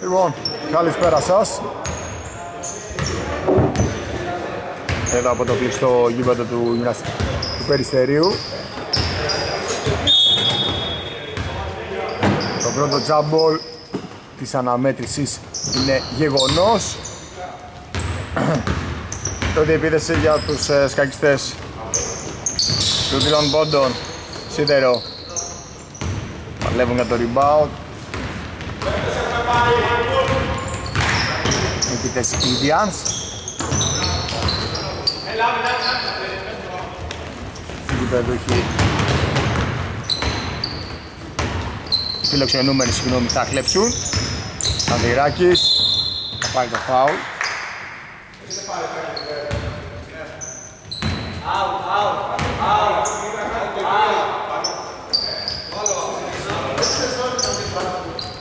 Λοιπόν, καλησπέρα σας. Εδώ από το κλειστό γήπεδο του Περιστερίου. Το πρώτο τζάμπολ της αναμέτρησης είναι γεγονός. Τότε επίθεση για τους σκακιστές του Τίλων Πόντων. Σίδερο παλεύουν για το rebound. Επίθεση Indians. Οι φιλοξενούμενοι, συγγνώμη, θα κλέψουν. Κανδυράκης, θα πάρει το φάουλ.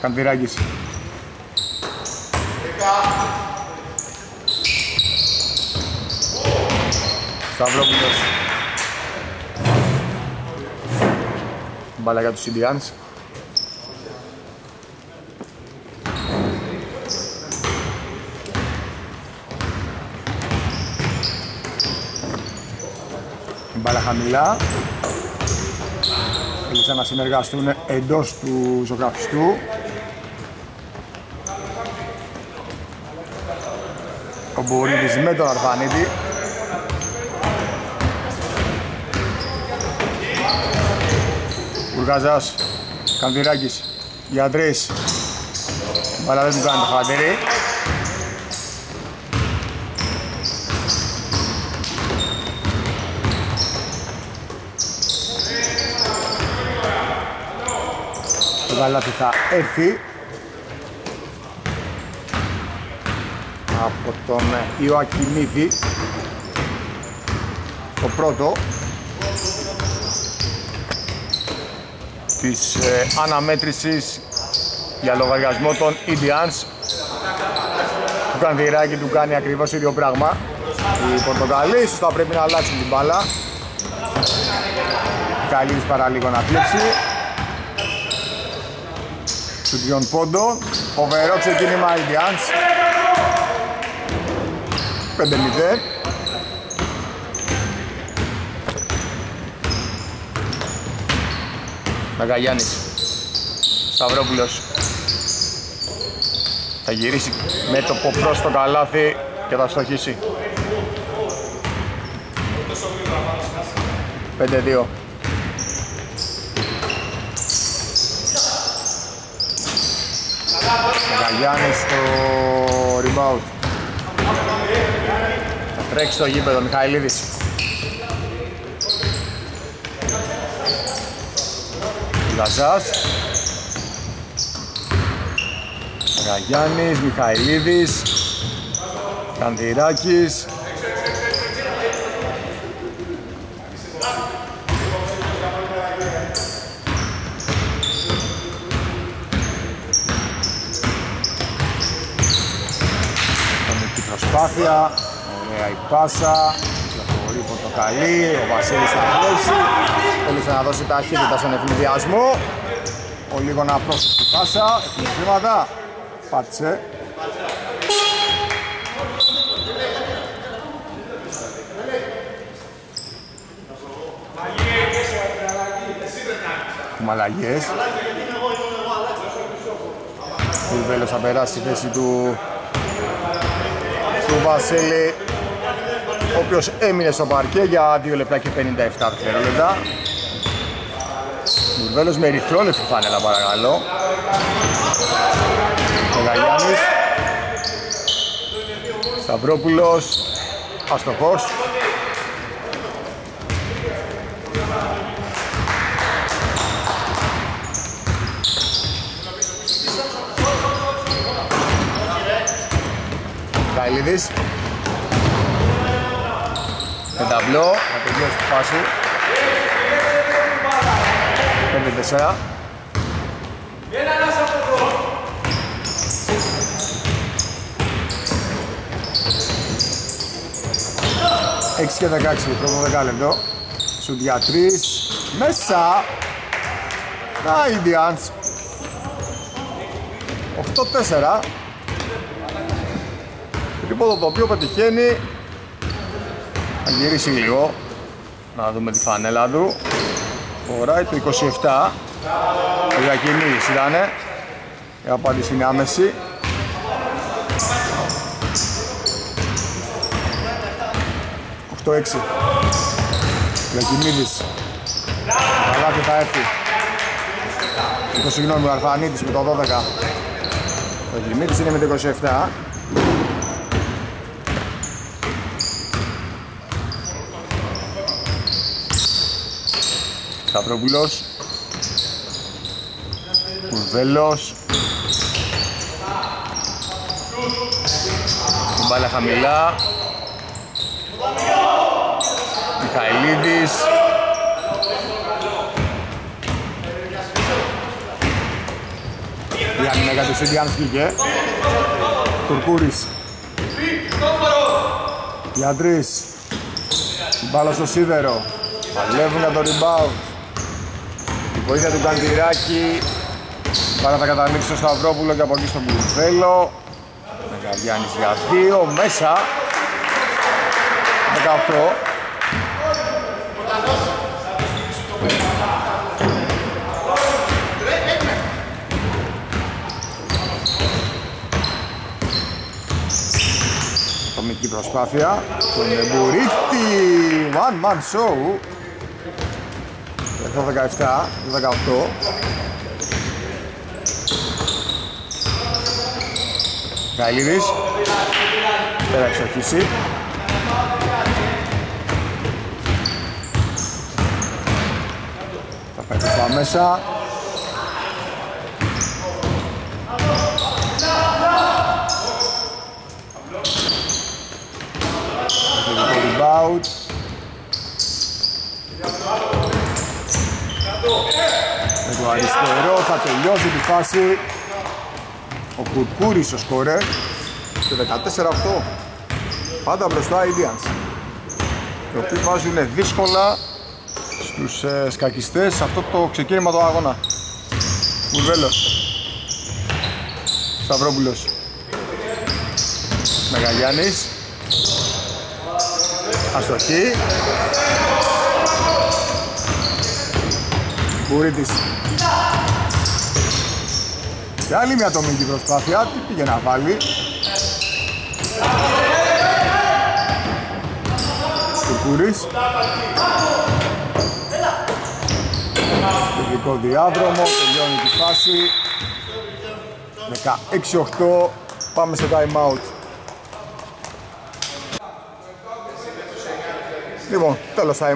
Κανδυράκης. Σταυρόπουλος. Μπάλα για τους Indians. Μπάλα χαμηλά. Θέλησαν να συνεργαστούν εντός του ζωγραφιστού. Ο Μπούρδης με τον Αρβανίτη. Καζάς, Κανδυράκης, για τρεις. Μπάλα δεν του κάνει το χατήρι. Το καλάθι θα έρθει από τον Ιωακειμίδη, το πρώτο της αναμέτρησης για λογαριασμό των Indians. Του Κανδυράκη του κάνει ακριβώς ίδιο πράγμα. Οι Πορτοκαλί ίσως θα πρέπει να αλλάξουν την μπάλα. Καλλίδης παραλίγο να κλέψει. Του τριών πόντων. Φοβερό ξεκίνημα Indians. 5-0. Γαγιάννης, Σταυρόπουλος, θα γυρίσει μέτωπο προς το καλάθι και θα στοχίσει. 5-2. Γαγιάννης στο rebound. Θα τρέξει στο γήπεδο Μιχαηλίδης. Καζάς, Γαγιάννης, Μιχαηλίδης, Κανδυράκης. Κανονική προσπάθεια, ωραία η πάσα. Πολύ πορτοκαλί, ο Βασίλης Αργούζης θέλησε να δώσει ταχύτητα στον ευνηδιασμό. Ο λίγο να πρόσκει στη πάσα, ευνηδήματα, πάτησε. Έχουμε αλλαγές. Ο Βέλος θα περάσει στη θέση του Βασίλη, ο οποίος έμεινε στο παρκέ για 2 λεπτά και 57 δευτερόλεπτα. Μουρβέλος με ρυθρόλευτη φάνελα, παρακαλώ. Ο Γαγιάννης. Σταυρόπουλος. Αστοχός. Καλλίδης. Με ταμπλό, να τελειώσει τη φάση. 5-4. Έξι και 16, πρώτο 10 λεπτό. Σουτ για 3, μέσα. Τα Indians. 8-4. Τρίποδο το οποίο πετυχαίνει. Θα γυρίσει λίγο. Να δούμε τη φανέλα του. Φοράει το 27. Ο Ιωακειμίδης ήτανε. Η απάντηση είναι άμεση. Το 6. Γαγιάννης. Καλά και θα έρθει. Το συγγνώμη, ο Αρβανίτης με το 12. Ο Γαγιάννης είναι με το 27. Σταυρόπουλος. Κουρβέλος. Μπάλα χαμηλά. Καλλίδης. Η άμυνα για τους Indians βγήκε. Κουρκούρης. Πιαντρής. Μπάλα στο Σίδερο. Παλεύουν για το rebound. Η βοήθεια του Κανδυράκη. Μπάλα θα κατανοίξει στο Σταυρόπουλο και από εκεί στον Κουρβέλο. Με Γαγιάννης για 2. Μέσα. 18. Η προσπάθεια στον Μουρίτη. One man show. Το 17, το 18. Καλλίδης. Πέρα εξοχήσει. Θα πέτυχα μέσα. Out. Με το αριστερό θα τελειώσει τη φάση ο Κουρκούρης ο σκορέρ και 14-8. Πάντα μπροστά οι Indians, οι οποίοι βάζουν δύσκολα στους σκακιστές σε αυτό το ξεκίνημα του αγώνα. Μουρβέλος. Σταυρόπουλος. Μεγαγιάννης. Αστοχή. Μουρίτης. Και άλλη μια ατομική προσπάθεια. Τι πήγε να βάλει. Κουρκούρης. Τελικό διάδρομο. Τελειώνει τη φάση. 16-8. Πάμε σε time out. Λοιπόν, τέλος time out.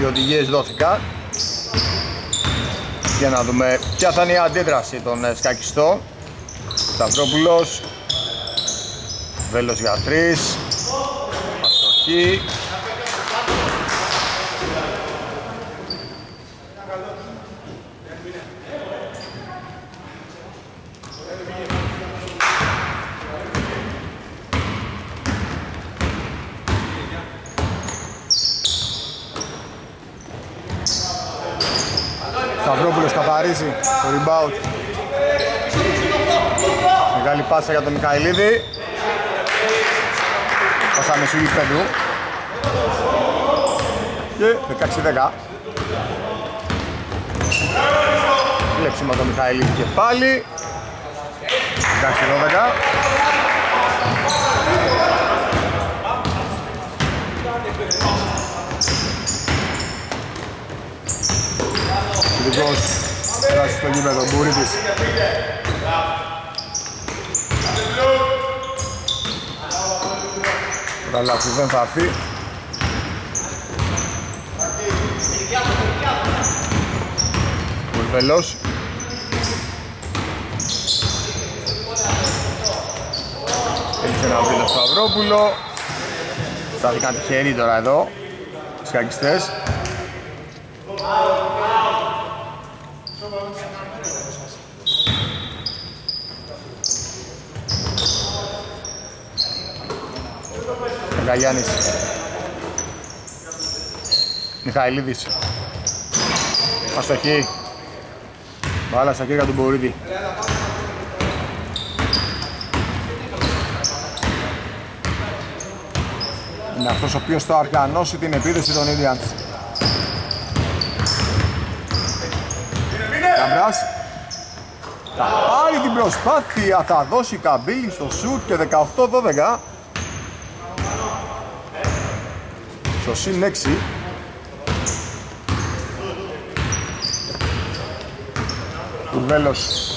Οι οδηγίες δόθηκαν. Για να δούμε ποια θα είναι η αντίδραση των σκακιστών. Σταυρόπουλος. Βέλος για 3. Αστοχή. Το rebound. Μεγάλη πάσα για τον Μιχαηλίδη. Πάσα με σουγής πέντου. Και 16-10. Βλέψιμα τον Μιχαηλίδη και πάλι. 16-12. Λυκός. Βράζει στο γήπεδο, Μουρίτης. Τα λάθη δεν θα έρθει. Κουρβέλος. Έλειξε να βρει το Σταυρόπουλο. Θα δει κάτι χέρι τώρα εδώ. Σκακιστές. Γαγιάννης. Μιχαηλίδης. Αστοχή. Μπάλα στα χέρια του Μπούρδη. Είναι αυτός ο οποίος θα οργανώσει την επίδεση των Indians. Καμπράς. Θα πάρει την προσπάθεια, θα δώσει καμπύλη στο σουτ και 18-12. Στο συν 6. Κουρβέλος.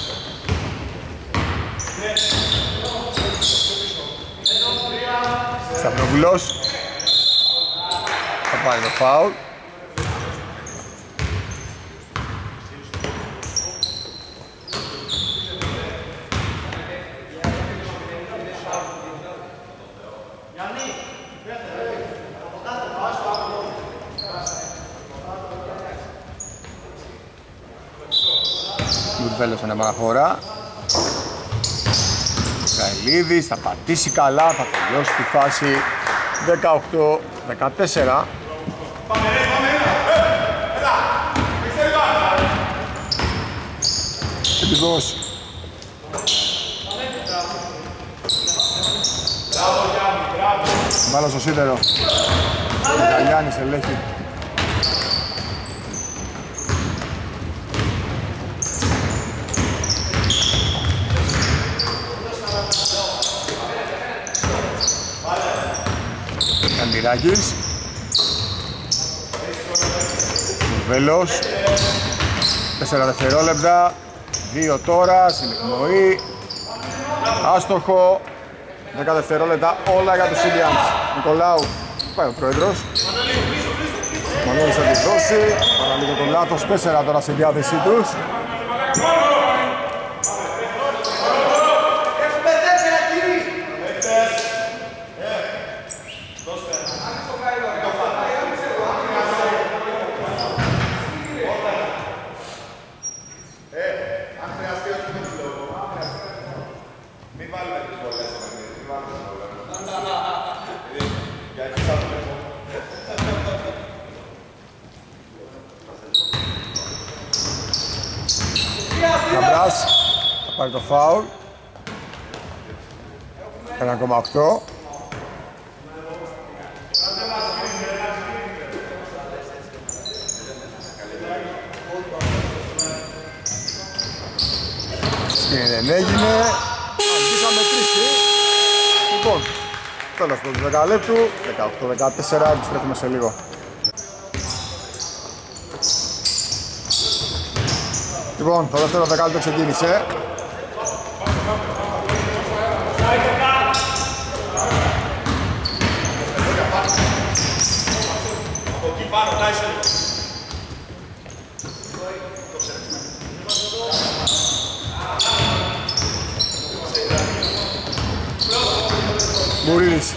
Σταυρόπουλος. Θα πάρει το φάουλ. Βέλος αναμαχωρά. Καλλίδης θα πατήσει καλά, θα τελειώσει τη φάση 18-14. Επιβώς. Βάλω στο σίδερο. Ο Γαγιάννης ελέγχει. Κανδυράκης. Βέλος. 4 δευτερόλεπτα. 2 τώρα. Συνεκνοεί. Άστοχο. 10 δευτερόλεπτα. Όλα για τους Indians. Νικολάου. Πάει ο πρόεδρος. Μανώλης θα τη δώσει. Παραλίγο το λάθος. 4 τώρα σε διάθεσή τους. Πάρει το φάουλ. 1,8. Και δεν έγινε. Αρχίσαμε τρίση. Λοιπόν, τέλος του 10 λεπτού. 18-14, επιστρέφουμε σε λίγο. Λοιπόν, το δεύτερο δεκάλεπτο ξεκίνησε. Μουρίτης.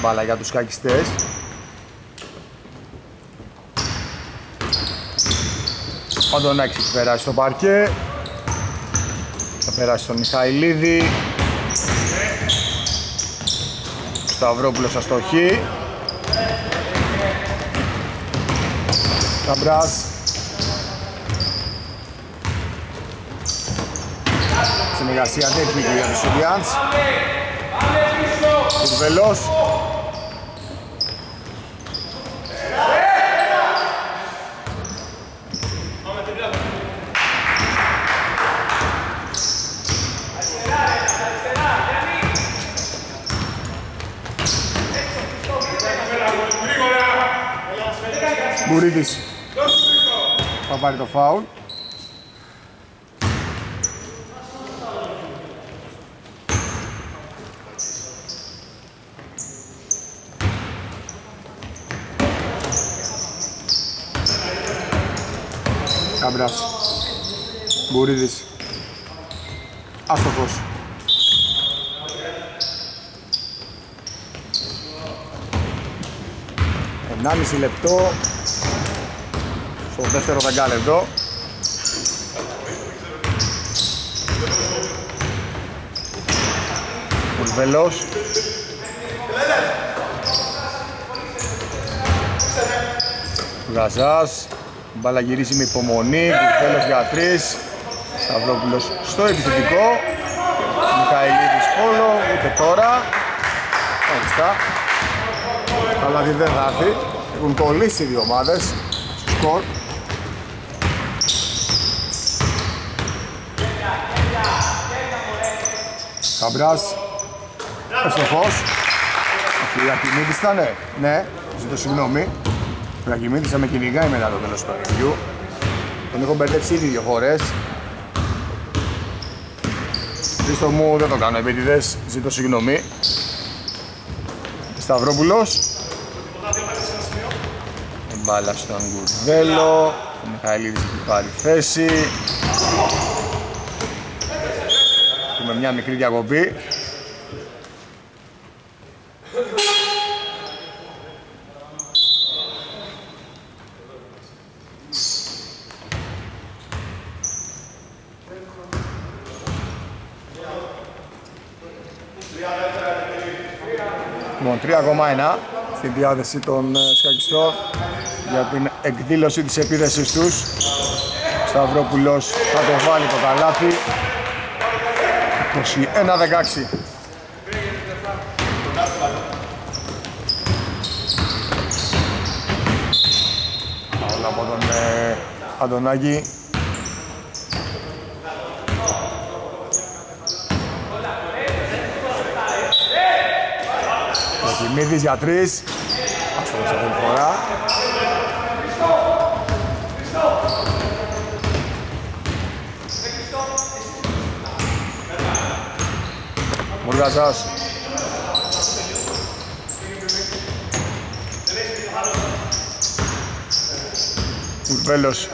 Μπάλα για τους Σκακιστές. Παντονάκης θα περάσει στο παρκέ. Θα περάσει στον Μιχαηλίδη. Σταυρόπουλος αστοχή. Καμπράς. Συνεργασία τεχνική για τους Indians. Κουρβέλος. Μουρίτης. Θα πάρει το φάουλ. Καμπράς. Μουρίτης. Άστοχος. 1,5 λεπτό στο δεύτερο δεκάλεπτο. Κουρβέλος. Καζάς. Μπάλα γυρίζει με υπομονή. Κουρβέλος για 3. Σταυρόπουλος στο επιθετικό. Μιχαηλίδης όλο, ούτε τώρα. Οριστά. Αλλά δεν θα έρθει. Έχουν κολλήσει οι δύο ομάδες στο σκορ. Καμπράς. Ευτυχώς. Ο Ιωακειμίδης ήταν, ναι. Ζητώ συγγνώμη. Ο Ιωακειμίδης θα με κυνηγάει μετά το τέλος του παιχνιδιού. Τον έχω μπερδέψει ήδη δύο φορές. Χρήστο μου, δεν το κάνω επίτηδες, ζητώ συγγνώμη. Σταυρόπουλος. Μπάλα στον Κουρβέλο. Ο Μιχαηλίδης έχει πάρει θέση. Έχουμε μια μικρή διακοπή. Λοιπόν, 3,1 στη διάθεση των Σκακιστών για την εκδήλωση της επίθεσης τους. Ο Σταυρόπουλος θα το βάλει το καλάθι. 21-16. Όλα από τον Αντωνάκη. Μίδης για 3. Ας το δώσω την φορά. Μπουργαζάς. Κουρβέλος.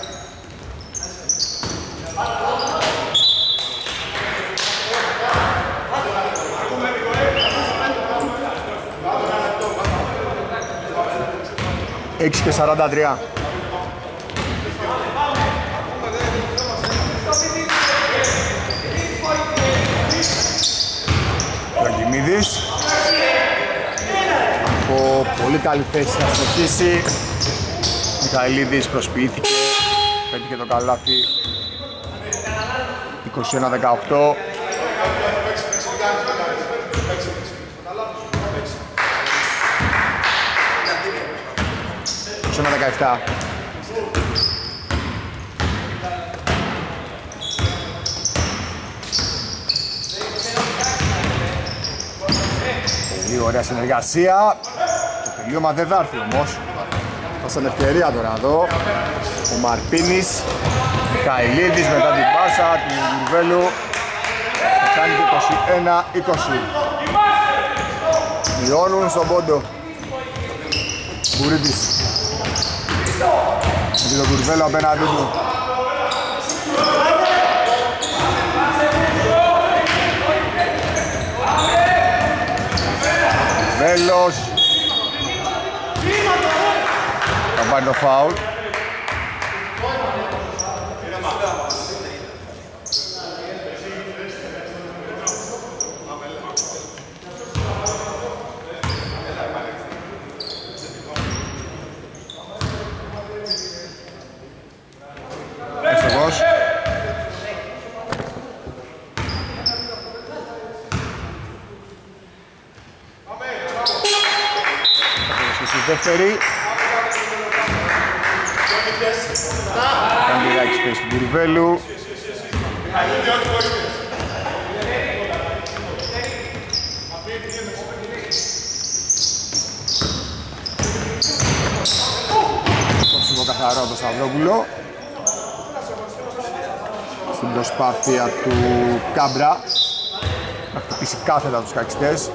Έξι και 43. Γαγιαννίδης. Από πολύ καλή θέση να συνεχίσει. Καλλίδης προσποιήθηκε. Πέτυχε το καλάθι. 21-18. Στον 17. Πολύ ωραία συνεργασία. Το τελείωμα δεν θα έρθει όμως. Πάσαν ευκαιρία τώρα εδώ. Ο Μαρτίνης. Καλλίδης μετά την πάσα του Γουρβέλου. Θα κάνει 21-20. Λιώνουν στον πόντο. Μουρίτης. Με τον Κουρβέλο απέναντί του. Βέλος. Θα πάρει το φάουλ. Δεύτερη. Κανδυράκης πέσει του Κουρβέλου. Κόψιμο καθαρό το Σταυρόπουλο. Στην προσπάθεια του Κάμπρα να χτυπήσει κάθετα τους Σκακιστές.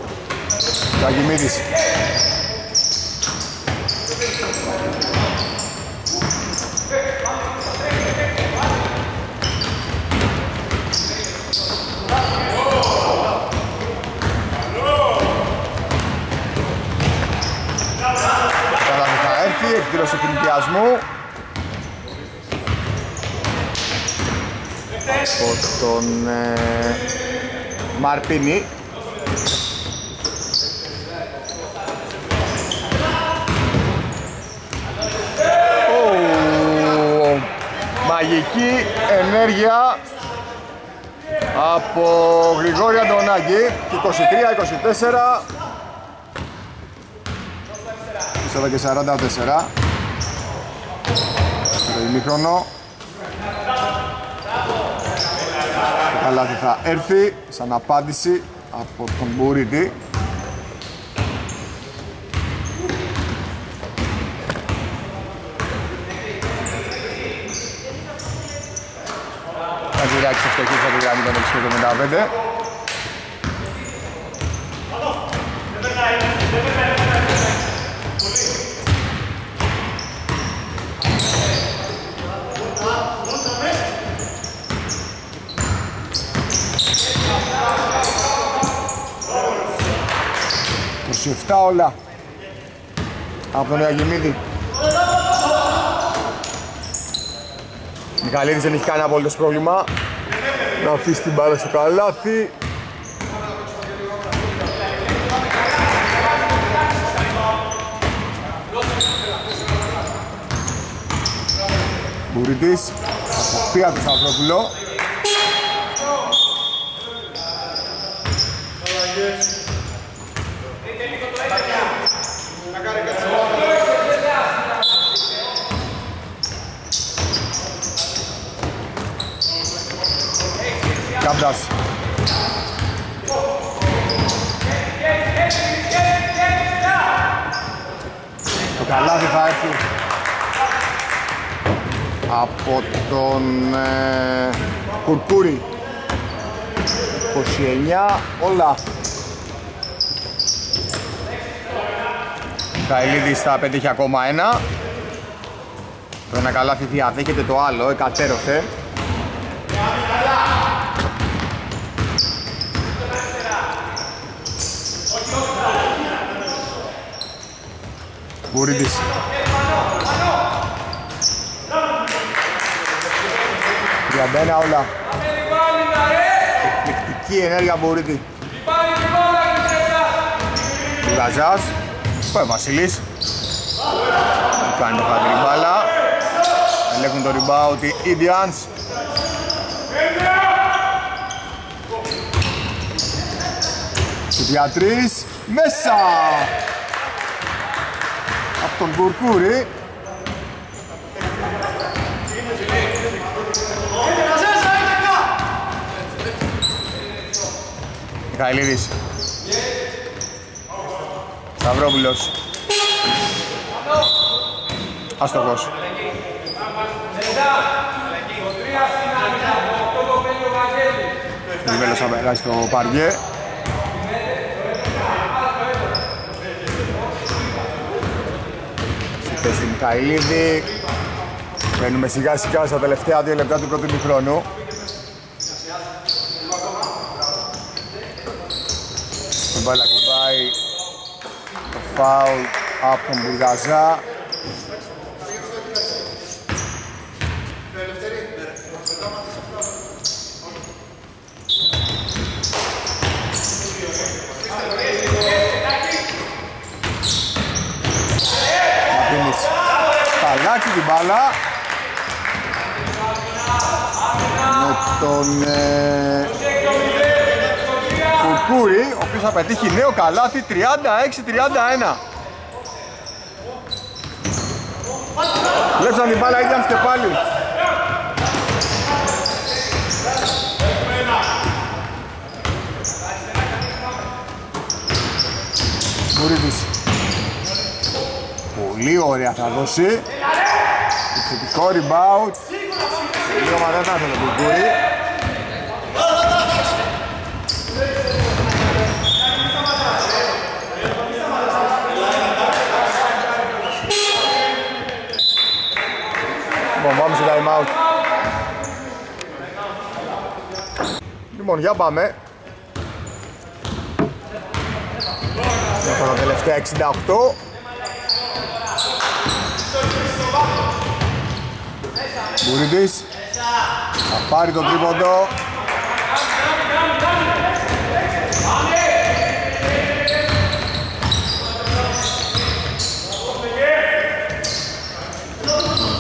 Αγιαμίδης. από τον Μαρτίνη. Μαγική ενέργεια από Γρηγόρη Αντωνάκη, 23-24, 4-44, στο ημίχρονο. Το καλάθι θα έρθει σαν απάντηση από τον Μουρίτη. Κανδυράκης αυτοκίνηση από τη γραμμή των 6.75. Σιφτά όλα από τον Αγιαμίδη. Μιχαηλίδης δεν έχει κανένα απολύτως πρόβλημα να αφήσει την μπάλα στο καλάθι. Μουρίτης αποφύγει τον Σταυρόπουλο. Καμπτάς. Το καλάδι θα έρθει από τον Κουρκούρη. 29 όλα. Καλλίδης θα πετύχει ακόμα ένα. Το ένα καλάθι διαδέχεται το άλλο, εκατέρωθε. Μουρίτης. Τριαντένα όλα. Εκπληκτική ενέργεια Μουρίτη. Του Καζάς. Πάει ο Βασίλης. Κάνει το χατρή μπάλα. Ελέγχουν το rebound οι Indians. Του Πιαντρής. Μέσα! Από τον Κουρκούρη. Καλλίδης. Σταυρόπουλος. Αστοχός. Ο Βέλος θα περάσει το παριέ. Στην Καλλίδη. Μπαίνουμε σιγά σιγά στα τελευταία 2 λεπτά του πρώτου ημιχρόνου. Τον μπάλα κοντάει το φάουλ από τον Μπουργαζά. Αλλάξει την μπάλα με τον Κουρκούρη, ο οποίος θα πετύχει νέο καλάθι, 36-31. Βλέψαν την μπάλα, Indians και πάλι. Μουρίτης. Πολύ ωραία θα δώσει. Θετικό rebound. Λίγο μαδένα τον Κουρκούρη. Λοιπόν, πάμε στο time out. Λοιπόν, για πάμε. Αυτά τα τελευταία 68. Μουρίτης. Θα πάρει το τρίποντο.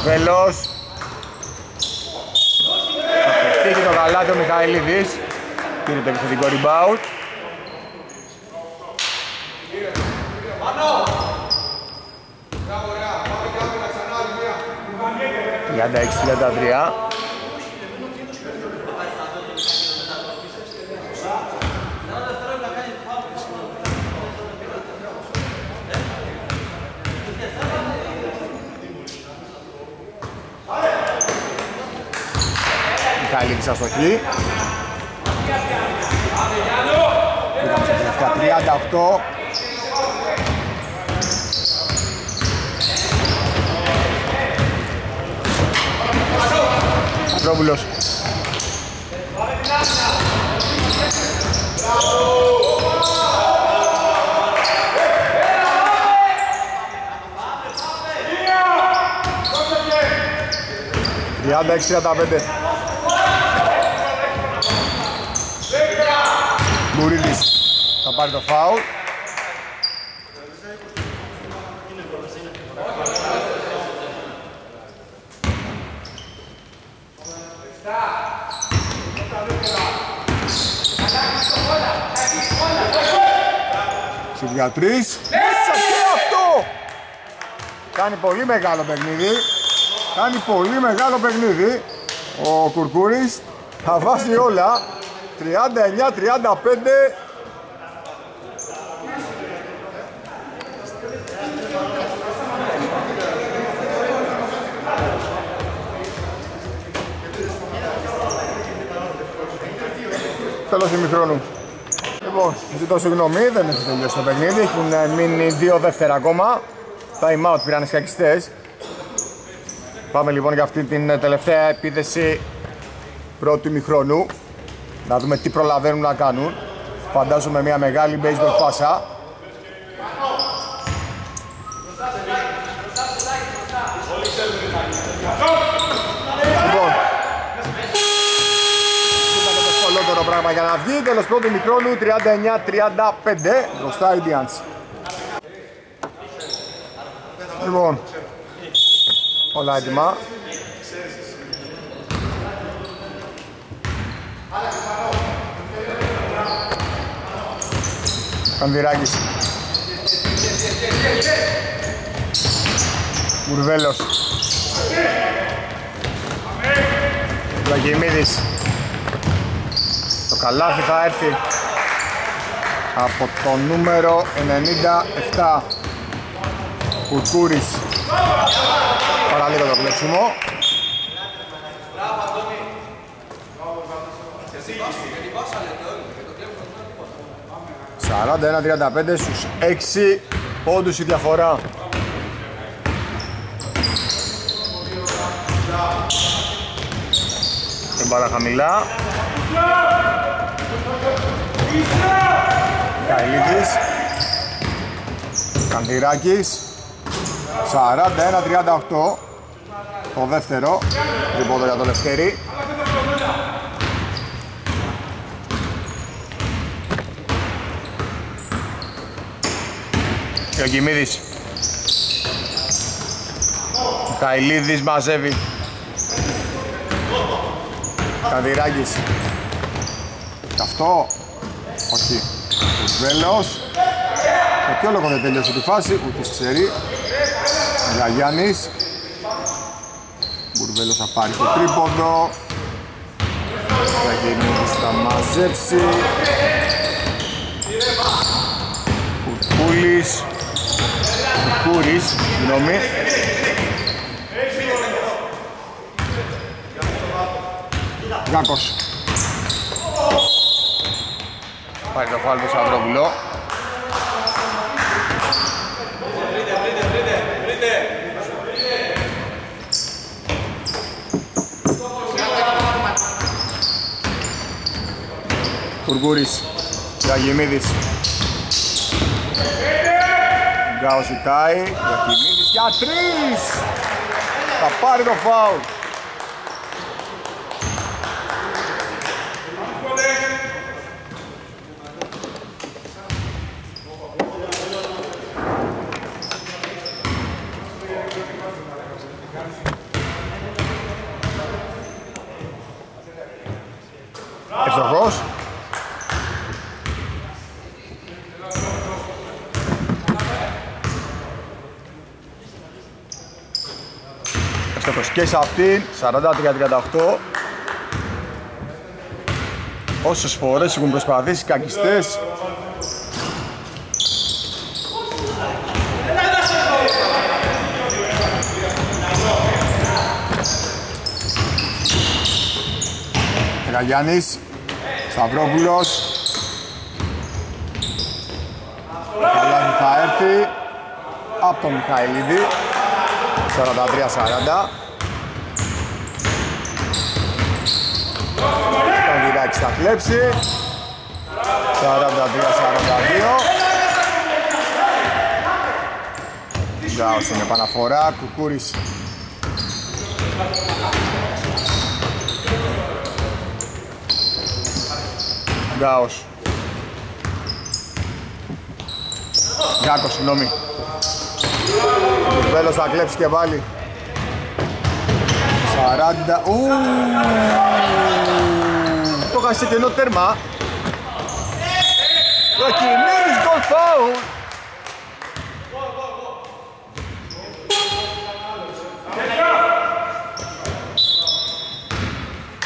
Βέλος. Θα πετύχει το καλάθι ο Μιχαηλίδης. Πήρε το επιθετικό rebound. Για τα 6-33. Καλλίδης αστοχή. 38. Σταυρόπουλος. Μουρίτης θα πάρει το φάουλ. Για τρεις, μέσα και αυτό! Κάνει πολύ μεγάλο παιχνίδι. Κάνει πολύ μεγάλο παιχνίδι. Ο Κουρκούρης θα βάζει όλα. 39-35. Τέλος ημιχρόνου. Λοιπόν, ζητώ συγγνώμη, δεν έχει τελειώσει το παιχνίδι. Έχουν μείνει 2 δεύτερα ακόμα. Time out πήραν οι Σκακιστές. Πάμε λοιπόν για αυτή την τελευταία επίθεση πρώτου ημιχρόνου. Να δούμε τι προλαβαίνουν να κάνουν. Φαντάζομαι μια μεγάλη baseball πάσα. Λοιπόν, το πράγμα για να βγει, τέλος πρώτου ημιχρόνου, 39-35 μπροστά Indians. Λοιπόν, όλα έτοιμα. Κανδυράκης. Μουρβέλος. Αγιαμίδης. Το καλάθι θα έρθει από το νούμερο 97. Κουρκούρης. Παραλίγο το κλέψιμο. Μπράβο, Αντώνη. 41-35 στους 6 πόντους η διαφορά. Την πάρα χαμηλά. Καλλίδης. Κανδυράκης. 41-38. Το δεύτερο τρίποντο για το Λευτέρι. Ιωακειμίδης. Καλλίδης μαζεύει. Κανδυράκης. Αυτό, όχι, Βέλος. Με ποιο λόγο δεν τελειώσει τη φάση, ούτε ξέρει. Γαγιάννης. Μπουργαζάς θα πάρει το τρίποντο. Γαγιάννης θα μαζέψει. Κουρκούρης, συγγνώμη. Γκάκος. Πάρει το φάουλ του Σταυρόπουλο. Κουρκούρης, Αγιαμίδης. Γκάος ζητάει, Αγιαμίδης για τρεις! Θα πάρει το φάουλ. Ευτυχώς. Ευτυχώς και σε αυτήν, 43-38. Όσες φορές έχουν προσπαθήσει οι Σκακιστές, Γαγιάννης, Σταυρόπουλος. Καλάθι θα έρθει από τον Μιχαηλίδη. 43-40. Κανδυράκης θα κλέψει. 43-42. Γκάος στην επαναφορά, Κουρκούρης. Γκάκος. Γκάκος, συγγνώμη. Ο Βέλος θα κλέψει και πάλι. 40. Το χασιτενό τέρμα. Ιωακειμίδης, γκολ φάουλ.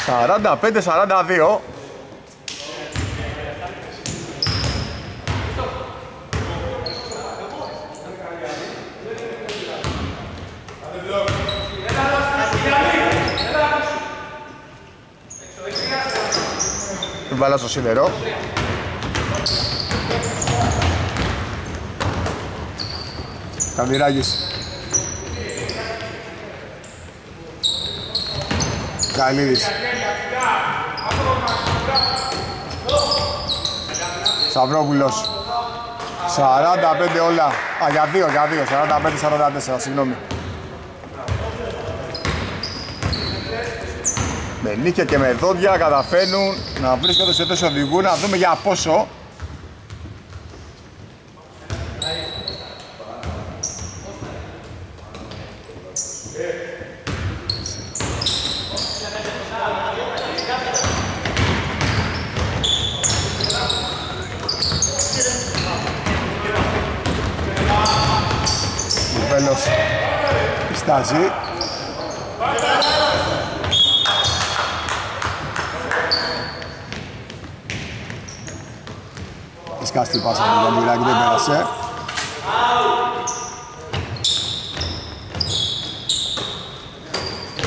Σαράντα πέντε, 42. Βάλα στο Σίδερο. Καμβιράκης. Καλλίδης. Σταυρόπουλος. 45 όλα. Α, για δύο, 45-44, συγγνώμη. Με νίκια και με δόντια καταφέρνουν να βρίσκονται σε τόσο οδηγού, να δούμε για πόσο. Ο Βέλος πιστάζει. Σκάστη πάσα από τον Καμβιράκη, δεν πέρασε.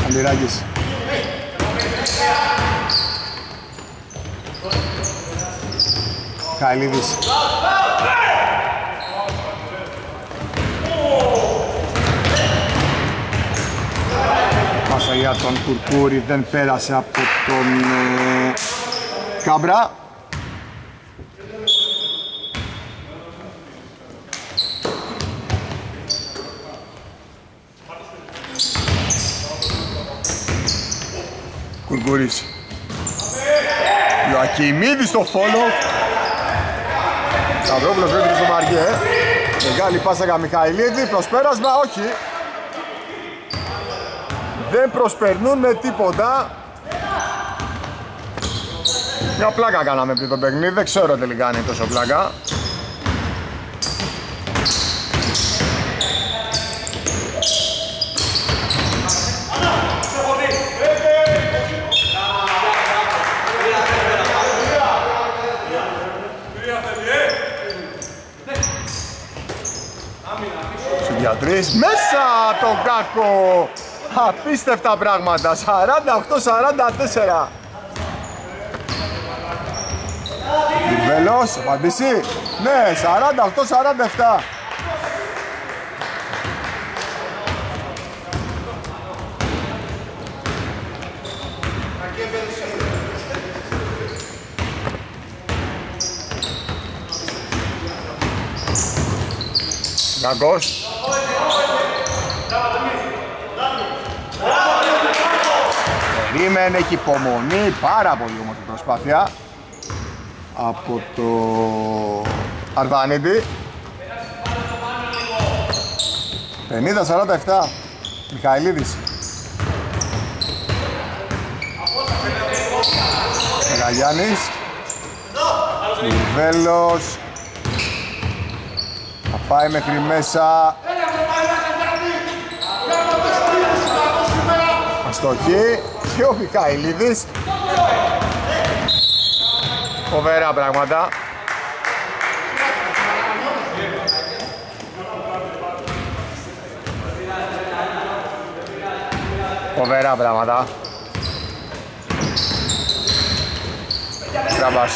Καμβιράκης. Καλλίδης. Πάσα για τον Κουρκούρη, δεν πέρασε από τον Κάμπρα. Κουρκούρης. Ιωακειμίδης στο φόλο. Σταυρόπουλος βρίσκεται στο μαριέ. Μεγάλη πάσα για Μιχαηλίδη, προσπέρασμα, όχι. Δεν προσπερνούν με τίποτα. Μια πλάκα κάναμε πριν το παιχνίδι, δεν ξέρω τελικά αν είναι τόσο πλάκα. Πιαντρής, μέσα τον Γκάκο! Απίστευτα πράγματα, 48-44. Βέλος, απαντήσει, ναι, 48-47. Γκάκος. Περίμενε και υπομονή, πάρα πολύ όμορφη προσπάθεια από το Αρβανίτη. 50-47, Μιχαηλίδης. Γαγιάννης. Βέλος. Θα πάει μέχρι μέσα. Αστοχή. Και ο Μιχαηλίδης. Φοβερά πράγματα. Φοβερά πράγματα. Κράμπας.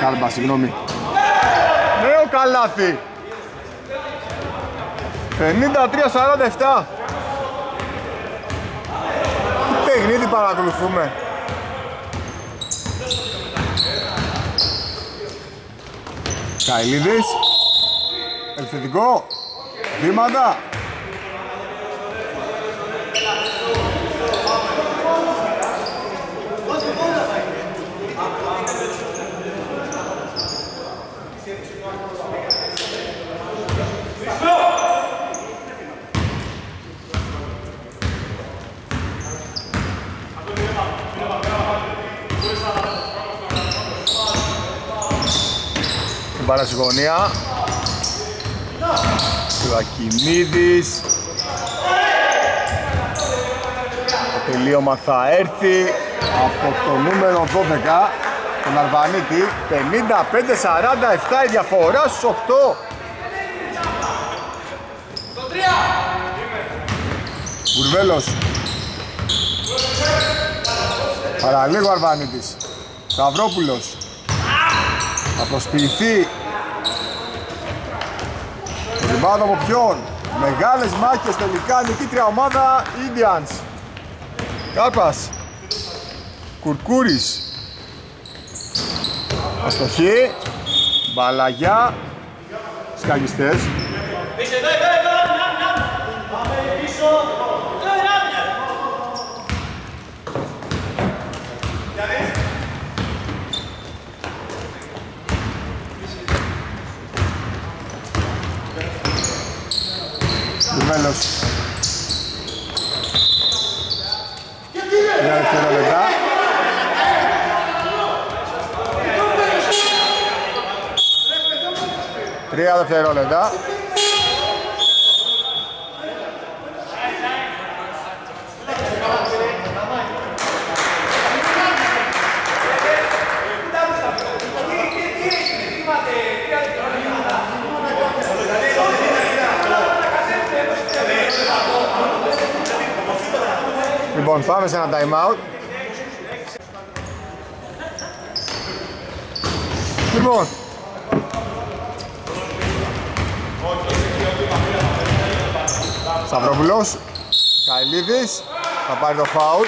Κάλμπας, συγγνώμη. Νέο καλάθι. 53-47. Τι παιχνίδι παρακολουθούμε. Καλλίδης. Ελθετικό. Βήματα. Μπάλα στη γωνία. Ιωακειμίδης. Το τελείωμα θα έρθει από το νούμερο 12, τον Αρβανίτη. 55-47 η διαφορά στους 8. Κουρβέλος. Παραλίγο Αρβανίτης. Σταυρόπουλος. Θα προσποιηθεί. Ριμπάδο από ποιον. Μεγάλες μάχες τελικά. Νικήτρια ομάδα Indians. Κάπας. Κουρκούρης. Αστοχή. Μπαλαγιά. Σκακιστές. Βέλος. Μια δεύτερα λεπτά. Τρία δευτερόλεπτα. Λοιπόν, πάμε σε ένα time out. Λοιπόν. Σταυρόπουλος. Καλλίδης. Θα πάρει το φάουλ.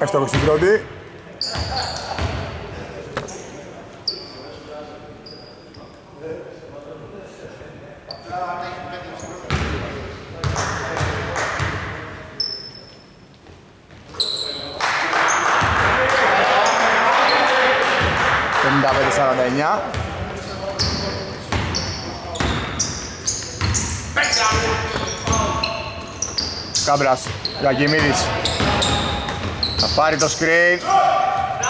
Εύστοχο στην πρώτη. Κάμπρας, Γαγιαμίδης. Θα πάρει το σκριν.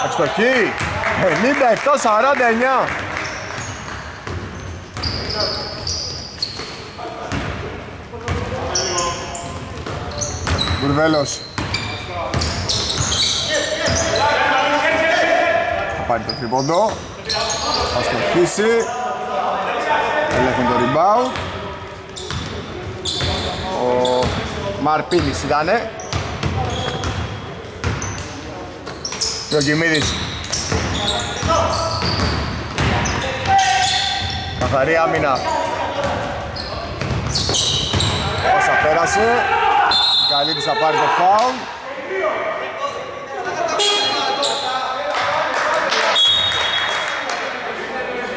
Ευστοχή. 57-49. Μπουργαζάς. Θα πάρει το τρίποντο. Θα στοχίσει. Ελέγχουν το rebound. Ο Μαρτίνης ήτανε. Ιωακειμίδης. Καθαρή άμυνα. Πάσα πέρασε. Γκαλήδης θα πάρει το φάουλ.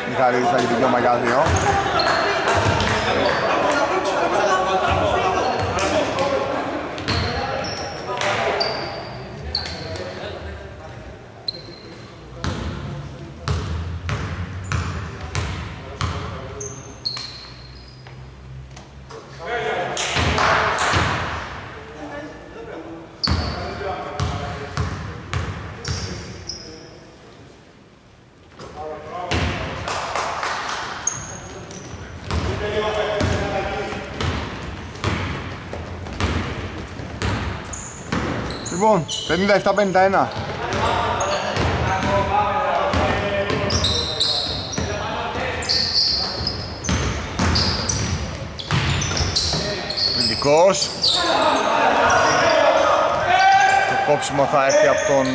Μιχαηλίδης θα έχει δικαίωμα για 2. Λοιπόν, 57-51. Φιλικός. Το κόψιμο θα έρθει από τον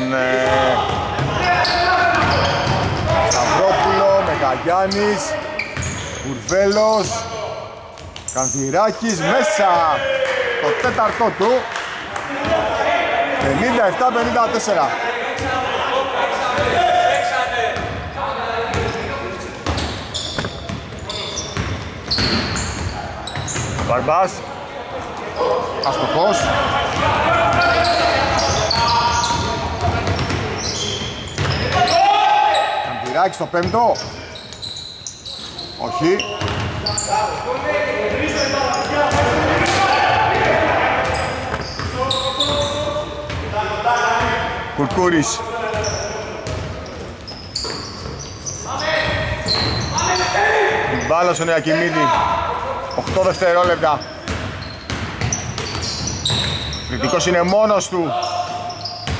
Σταυρόπουλο, Γαγιάννης, Κουρβέλος, Κανδυράκης μέσα, το τέταρτο του, 57-54. Μπαρμπάς, αστοχός. Κανδυράκης στο πέμπτο. Όχι. Κουρκούρης. Μπάλα στον Ιωακειμίδη. 8 δευτερόλεπτα. Κριτικός είναι μόνος του.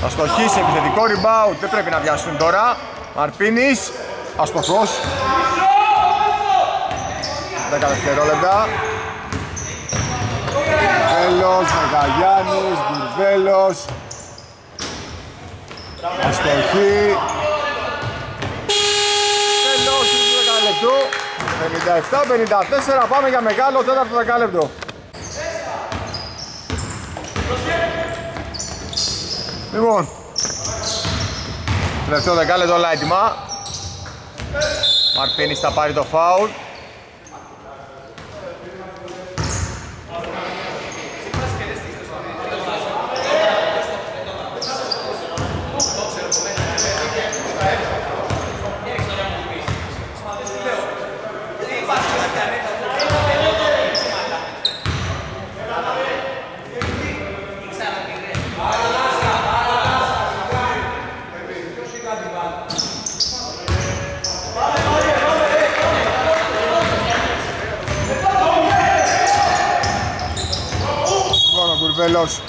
Θα στοχίσει, επιθετικό rebound. Δεν πρέπει να βιαστούν τώρα. Μαρτίνης. Αστοχός. 10 δευτερόλεπτα. Βέλος, Γαγιάννης, Μπουργαζάς. Αστοχή. Βέλος, 10 λεπτό. 57-54. Πάμε για μεγάλο τέταρτο 10 λεπτό. Λοιπόν, τελευταίο 10 λεπτό λάιτημα. Μαρτίνης θα πάρει το φάουλ. Βέλος.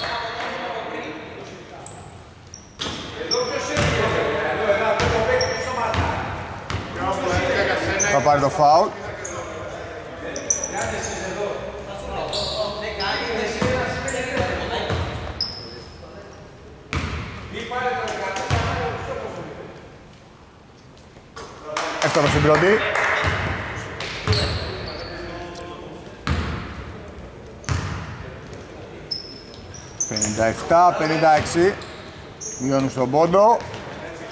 Θα πάρει το φάουλ. Έφτασε στην πρώτη. Τα 56 μειώνουν στον πόντο.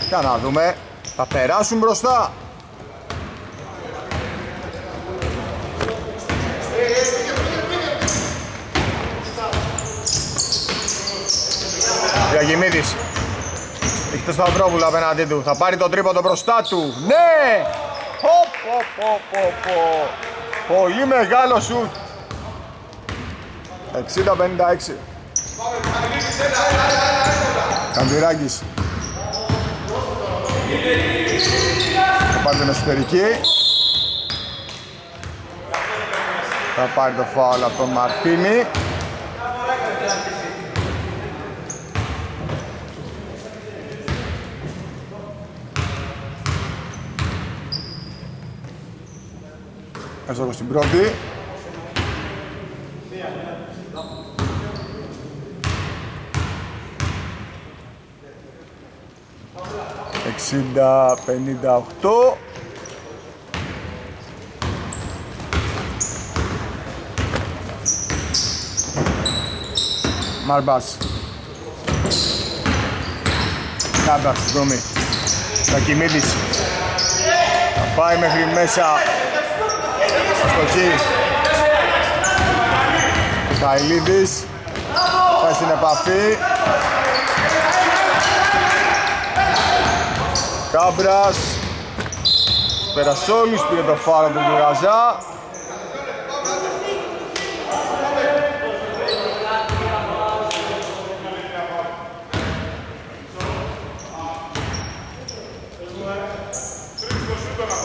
Για να δούμε, θα περάσουν μπροστά. Αγιαμίδης έχει το Σταυρόπουλο απέναντί του, θα πάρει το τρίποντο μπροστά του. Ναι! Πολύ μεγάλο σουτ. 60-56. Καμβιράκης. Θα πάρει την εσωτερική. Θα πάρει το φάουλ από τον Μαρτίνη. Έστω στην πρώτη. Εξήντα, 58. Μαρμπάς. Κάμπας, συγγνώμη. Ιωακειμίδης. Θα πάει μέχρι μέσα. Αστοχή. Καλλίδης. Πάει στην επαφή. Κάμπρας, πέρασε όλους, πήρε το φάουλ του Μπούρδαζά.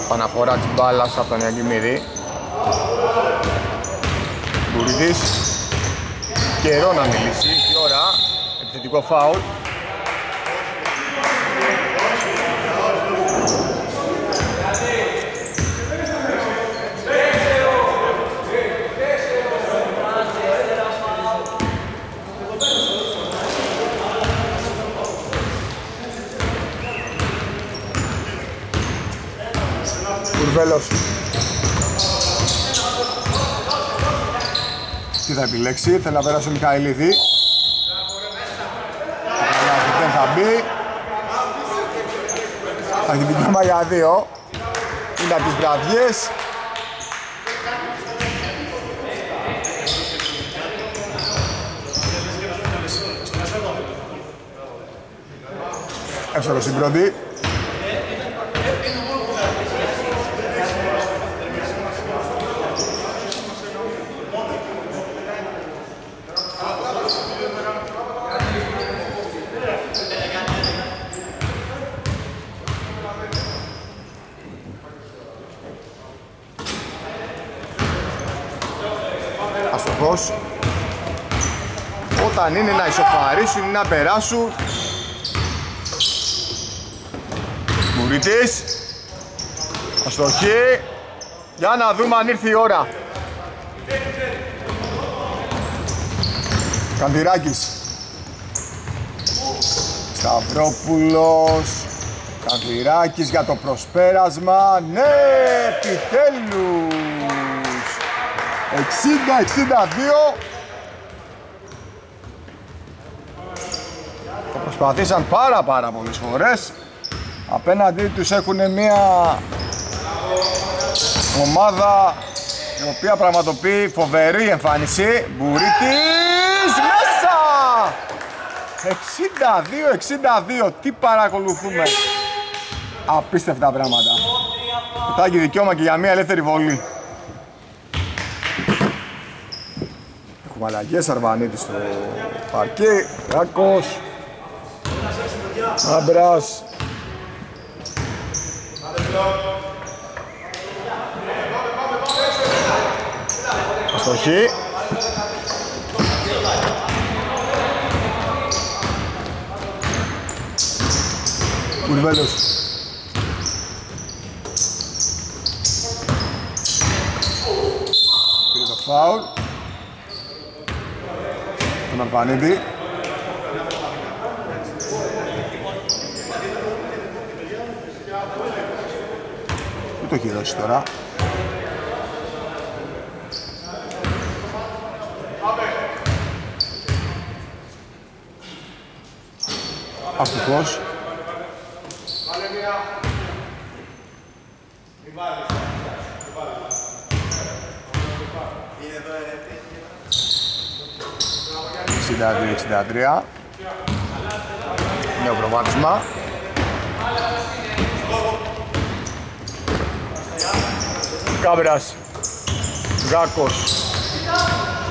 Παναφορά την μπάλα από τον Ιωακειμίδη. Μπουργαζάς, καιρό να μιλήσει, η ώρα. επιθετικό φάουλ. Κουρβέλος. Τι θα επιλέξει, θέλει να περάσει ο Μιχαηλίδη. Δεν θα μπει. Θα έχει δικαίωμα για δύο. Είναι από τις βραδιές. Εύσολος στην πρώτη. Όταν είναι να ισοφαρίσουν ή να περάσουν. Μουρίτης. Αστοχή. Για να δούμε αν ήρθε η ώρα. Κανδυράκης. Σταυρόπουλος. Κανδυράκης για το προσπέρασμα. Ναι, επιτέλους. 60-62. Το προσπαθήσαν πάρα πολλές φορές. Απέναντί τους έχουν μια ομάδα η οποία πραγματοποιεί φοβερή εμφάνιση. Μουρίτης μέσα! 62-62. Τι παρακολουθούμε. Απίστευτα πράγματα. Κοιτάκι δικαίωμα και για μια ελεύθερη βολή. Μαλαγές, Αρβανίτης στο παρκή, Γκάκος, Άμπρας. Αστοχή. Κουρβέλος. Πήρε το φάουλ. Τον Αρβανίδη. Πού το έχει δώσει τώρα. Αυτοχώς. Νέο προβάδισμα. Κάμπρας. Γκάκος.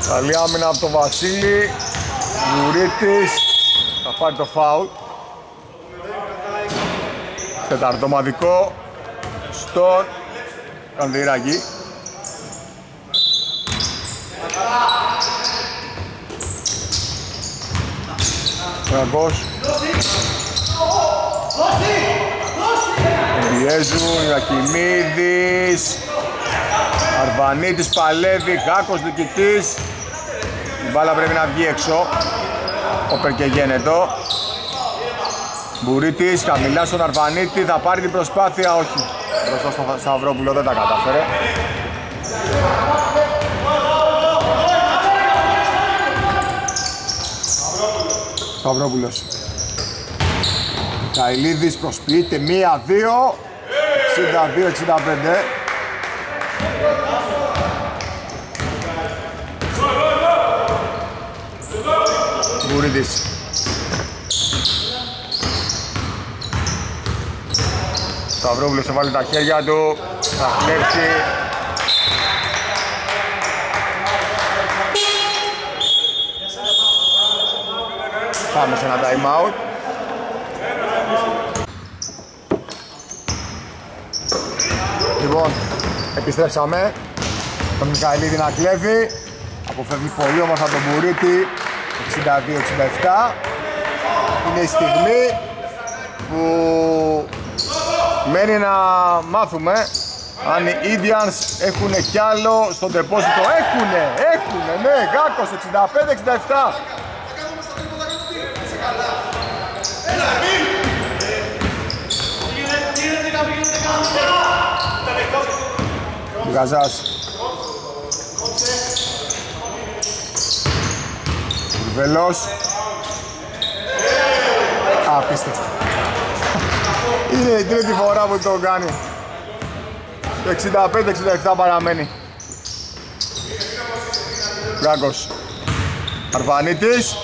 Καλή άμυνα από τον Βασίλη. Μουρίτης. Θα πάρει το φάουλ. Τεταρτομαδικό στον Κανδυράκη. Γκάκος. Πιέζουν, Ιωακειμίδης. Αρβανίτης παλεύει, Γκάκος διοικητής. Η μπάλα πρέπει να βγει έξω. Όπερ και γένετο. Μπουρίτης, χαμηλά στον Αρβανίτη, θα πάρει την προσπάθεια, όχι. Μπροστά στον Σταυρόπουλο δεν τα κατάφερε. Σταυρόπουλος. Καλλίδης προσποιείται 1-2. 62-65. Μουρίτης. Σταυρόπουλος θα βάλει τα χέρια του. Θα κλέψει. Πάμε σε ένα time out. Λοιπόν, επιστρέψαμε. Τον Μιχαηλίδη να κλέβει. Αποφεύγει πολύ όμως από τον Μουρίτη. 62-67. είναι η στιγμή που μένει να μάθουμε αν οι Indians έχουν κι άλλο στον τεπόζιτο. Έχουνε, ναι, Γκάκος 65-67. Καζάς. Βέλος. Απίστευτο. Είναι η τρίτη φορά που το κάνει. 65-67 παραμένει. Γκάκος. Αρβανίτης.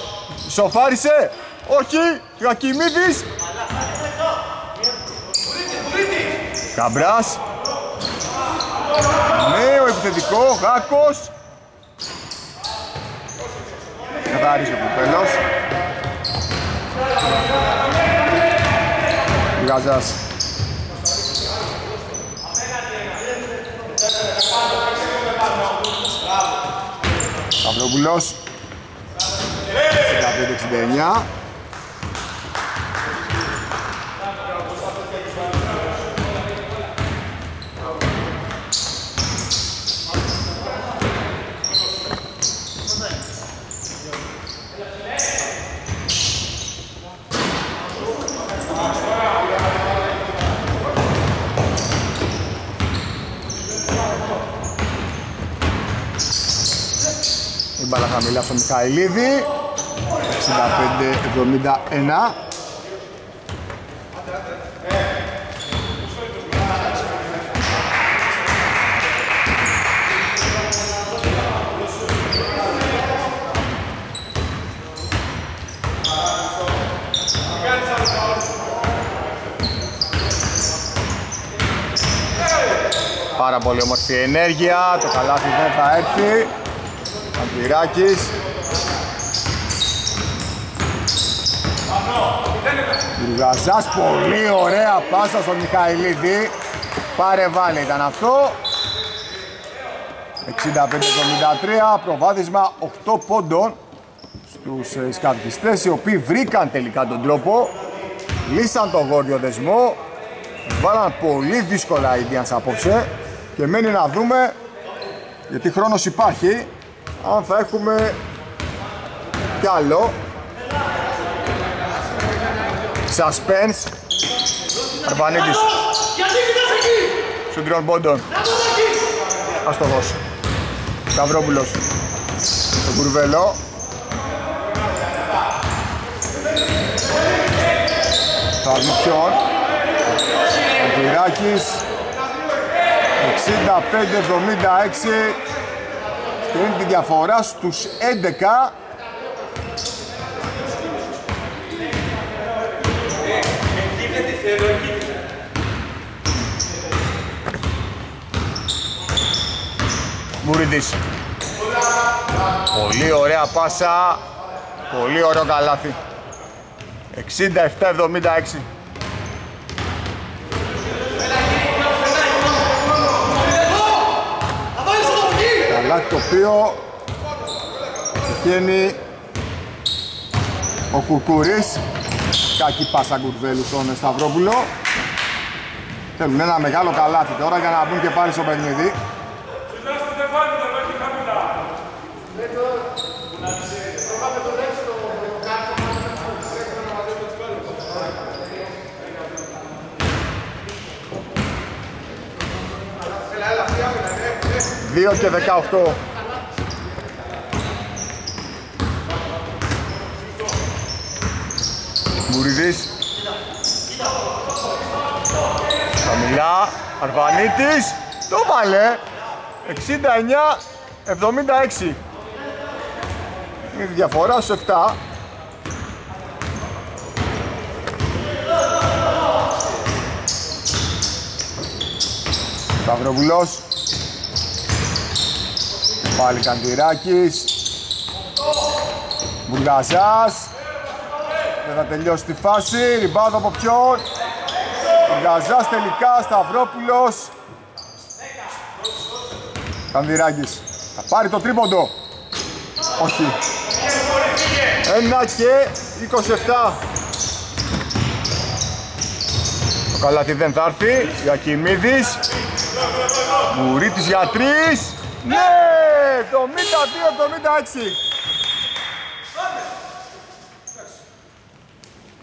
Σοφάρισε. Όχι. Ιωακειμίδης. Καμπράς. Νέο επιθετικό, Γκάκος. Καθάρισε ο Κουρβέλος. Καζάς. Σταυρόπουλος. 65-69. Μπάλα χαμηλά στον Μιχαηλίδη. 65-71. Πάρα πολύ όμορφη ενέργεια. Το καλάθι δεν θα έρθει. Κανδυράκης. Μπουργαζάς, πολύ ωραία πάσα στον Μιχαηλίδη. Πάρε βάλε ήταν αυτό. 65-73, προβάδισμα 8 πόντων στους Σκακιστές, οι οποίοι βρήκαν τελικά τον τρόπο, λύσαν τον γόρδιο δεσμό, βάλαν πολύ δύσκολα οι Indians απόψε και μένει να δούμε, γιατί χρόνος υπάρχει, αν θα έχουμε κι άλλο. Σασπένς. Αρβανίτης. Στον τριών πόντων. Ας το δώσω. Σταυρόπουλος. Στον Κουρβέλο. Σταυρόπουλος. Κανδυράκης. 65-76. Κρίνει τη διαφορά στους 11. Μουρίτης. Πολύ ωραία πάσα. Πολύ ωραίο καλάθι. 67-76. Το οποίο τυχαίνει ο Κουρκούρης. Κακή πάσα Κουρβέλου στον Σταυρόπουλο. Θέλουν ένα μεγάλο καλάθι τώρα για να μπουν και πάλι στο παιχνίδι. Δύο και 18. Μουρίτης. Χαμηλά. Αρβανίτης. Το βάλε. 69-76. Είναι η διαφορά στους 7. Σταυροβουλός. Πάλι Κανδυράκης. Μπούρδης. Δεν θα τελειώσει τη φάση. Ριμπάδο από ποιον. Μπούρδης τελικά. Σταυρόπουλος. Κανδυράκης. Θα πάρει το τρίποντο. Όχι. 1 και 27. καλάτι δεν θα έρθει. Ιωακειμίδης. Μουρίτης για 3. Ναι! 72-76.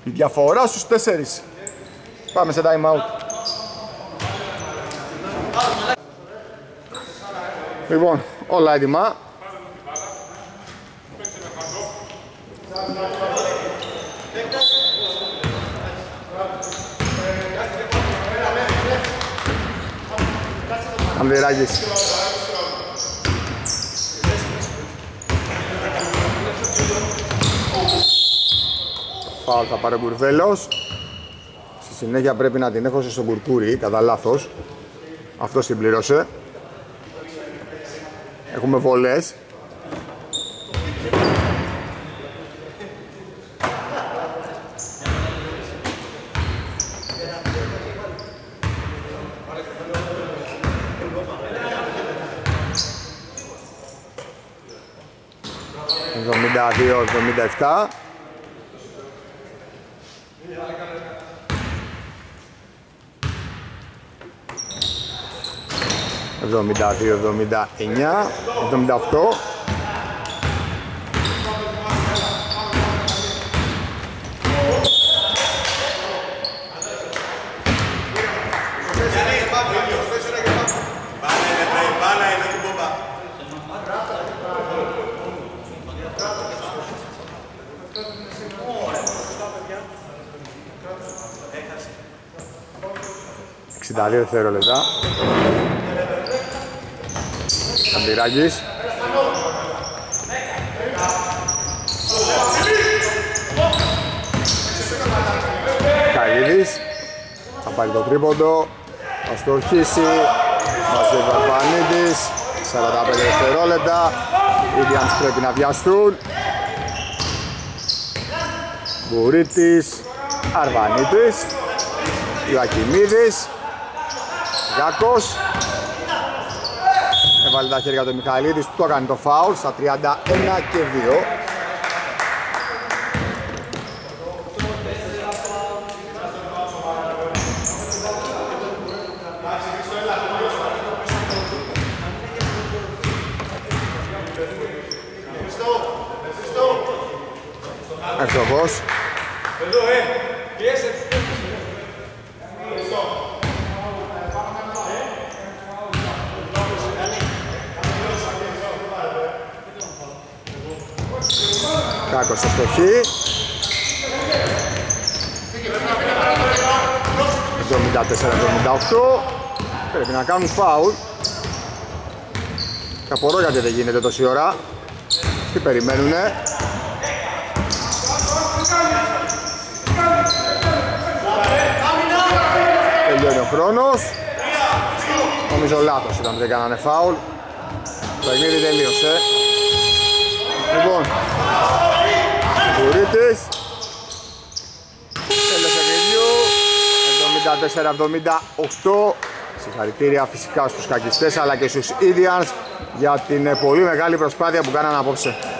Η διαφορά στους 4. Πάμε σε time out. Λοιπόν, όλα έτοιμα. Καμβιράκης. Φάουλ θα πάρει ο Κουρβέλος. Στη συνέχεια πρέπει να την έχωσε στον Κουρκούρη, κατά λάθος. Αυτός την πληρώσε. Έχουμε βολές. Δύο 77. Τα 2 δευτερόλεπτα. Κανδυράκης. Καλλίδης. Θα πάρει το τρίποντο. Θα στοχίσει. Μαζί ο Αρβανίτης. 45 δευτερόλεπτα. Οι Indians πρέπει να βιαστούν. Μουρίτης. Αρβανίτης. Ιωακειμίδης. Γκάκος. Έβαλε τα χέρια του Μιχαηλίδης, του έκανε το φάουλ στα 31 και 2. Εξοχώς. Γκάκος στο στοχή. 74-78. Πρέπει να κάνουν φάουλ. Καπορώ γιατί δεν γίνεται τόση ώρα. Τι περιμένουνε. Τελειώνει ο χρόνος. Νομίζω λάθος ήταν που δεν κάνανε φάουλ. Το παιχνίδι τελείωσε. Λοιπόν, Μουρίτης. Τέλος παιχνιδιού. 74-78. Συγχαρητήρια φυσικά στους Σκακιστές αλλά και στους Indians για την πολύ μεγάλη προσπάθεια που κάνανε απόψε.